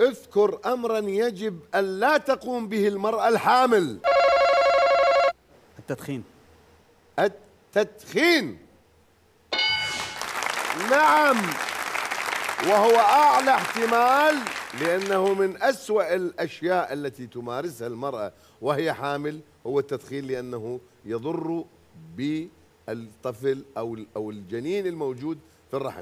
اذكر أمرا يجب أن لا تقوم به المرأة الحامل. التدخين. التدخين. نعم، وهو أعلى احتمال لأنه من أسوأ الأشياء التي تمارسها المرأة وهي حامل هو التدخين، لأنه يضر بالطفل أو الجنين الموجود في الرحم.